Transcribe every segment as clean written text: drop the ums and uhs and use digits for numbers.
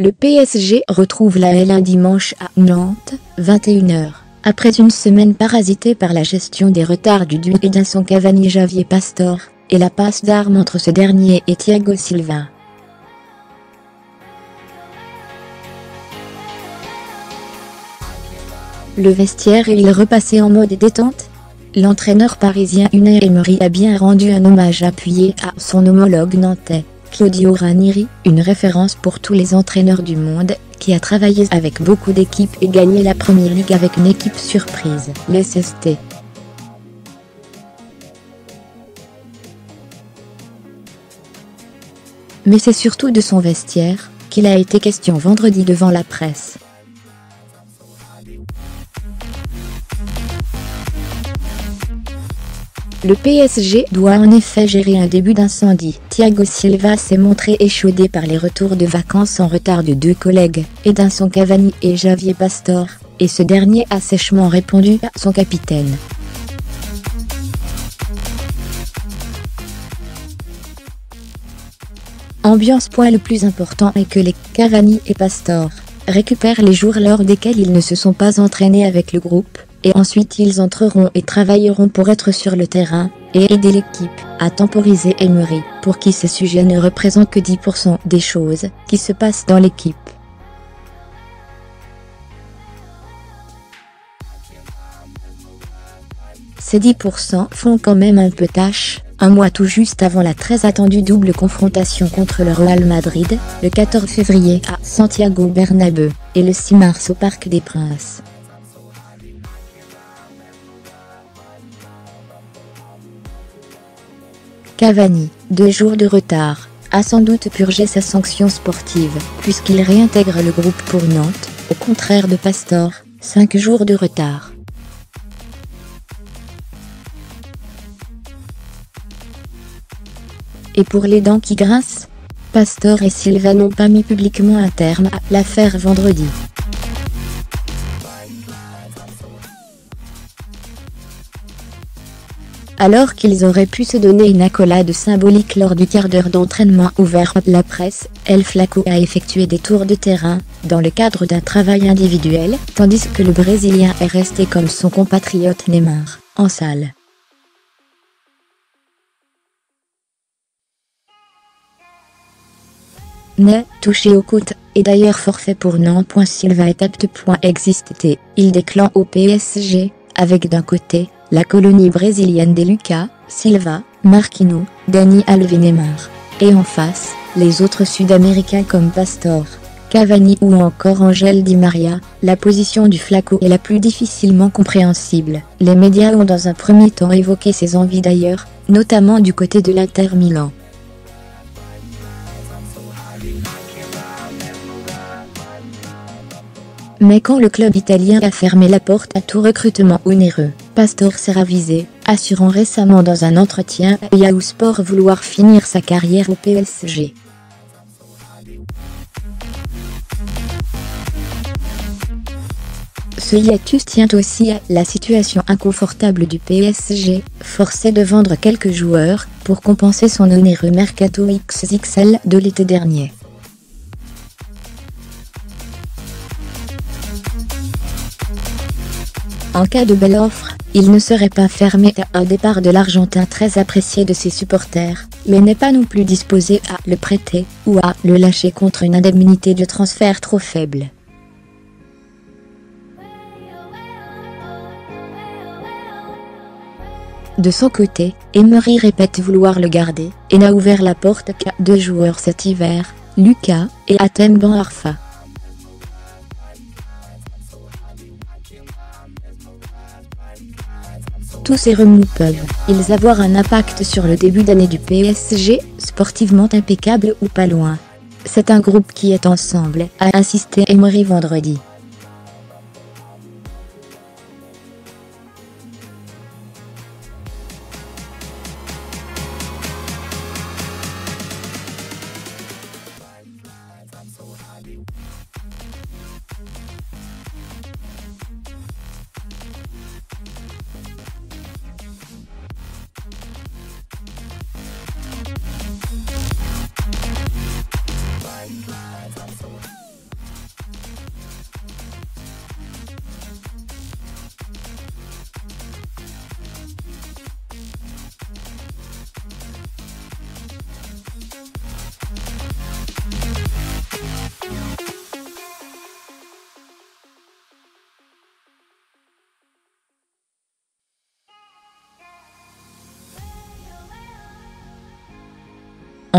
Le PSG retrouve la L1 dimanche à Nantes, 21h. Après une semaine parasitée par la gestion des retards du duel Edinson Cavani-Javier Pastore, et la passe d'armes entre ce dernier et Thiago Silva. Le vestiaire est-il repassé en mode détente? L'entraîneur parisien Unai Emery a bien rendu un hommage appuyé à son homologue nantais, Claudio Ranieri, une référence pour tous les entraîneurs du monde, qui a travaillé avec beaucoup d'équipes et gagné la Premier League avec une équipe surprise, Leicester. Mais c'est surtout de son vestiaire qu'il a été question vendredi devant la presse. Le PSG doit en effet gérer un début d'incendie. Thiago Silva s'est montré échaudé par les retours de vacances en retard de deux collègues, Edinson Cavani et Javier Pastore, et ce dernier a sèchement répondu à son capitaine. Ambiance point le plus important est que les Cavani et Pastore récupèrent les jours lors desquels ils ne se sont pas entraînés avec le groupe, et ensuite ils entreront et travailleront pour être sur le terrain, et aider l'équipe, a temporisé Emery, pour qui ce sujet ne représente que 10% des choses qui se passent dans l'équipe. Ces 10% font quand même un peu tâche, un mois tout juste avant la très attendue double confrontation contre le Real Madrid, le 14 février à Santiago Bernabeu, et le 6 mars au Parc des Princes. Cavani, 2 jours de retard, a sans doute purgé sa sanction sportive, puisqu'il réintègre le groupe pour Nantes, au contraire de Pastore, 5 jours de retard. Et pour les dents qui grincent, Pastore et Silva n'ont pas mis publiquement un terme à l'affaire vendredi. Alors qu'ils auraient pu se donner une accolade symbolique lors du quart d'heure d'entraînement ouvert à la presse, El Flaco a effectué des tours de terrain, dans le cadre d'un travail individuel, tandis que le Brésilien est resté comme son compatriote Neymar, en salle. Né, touché aux côtes, et d'ailleurs forfait pour Nantes. Silva est apte. Existé, il déclenche au PSG, avec d'un côté, la colonie brésilienne des Lucas, Silva, Marquinhos, Dani Alves et Neymar. Et en face, les autres Sud-Américains comme Pastore, Cavani ou encore Angel Di Maria. La position du Flaco est la plus difficilement compréhensible. Les médias ont dans un premier temps évoqué ses envies d'ailleurs, notamment du côté de l'Inter Milan. Mais quand le club italien a fermé la porte à tout recrutement onéreux, Pastore s'est ravisé, assurant récemment dans un entretien à Yahoo Sport vouloir finir sa carrière au PSG. Ce hiatus tient aussi à la situation inconfortable du PSG, forcé de vendre quelques joueurs pour compenser son onéreux mercato XXL de l'été dernier. En cas de belle offre, il ne serait pas fermé à un départ de l'Argentin très apprécié de ses supporters, mais n'est pas non plus disposé à le prêter, ou à le lâcher contre une indemnité de transfert trop faible. De son côté, Emery répète vouloir le garder, et n'a ouvert la porte qu'à 2 joueurs cet hiver, Lucas et Atem Arfa. Tous ces remous peuvent-ils avoir un impact sur le début d'année du PSG, sportivement impeccable ou pas loin? C'est un groupe qui est ensemble, a insisté Emery vendredi.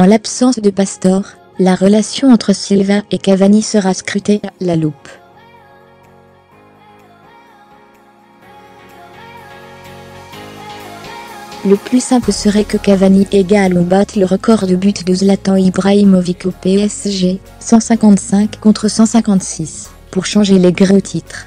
En l'absence de Pastore, la relation entre Silva et Cavani sera scrutée à la loupe. Le plus simple serait que Cavani égale ou batte le record de buts de Zlatan Ibrahimovic au PSG, 155 contre 156, pour changer les grés au titre.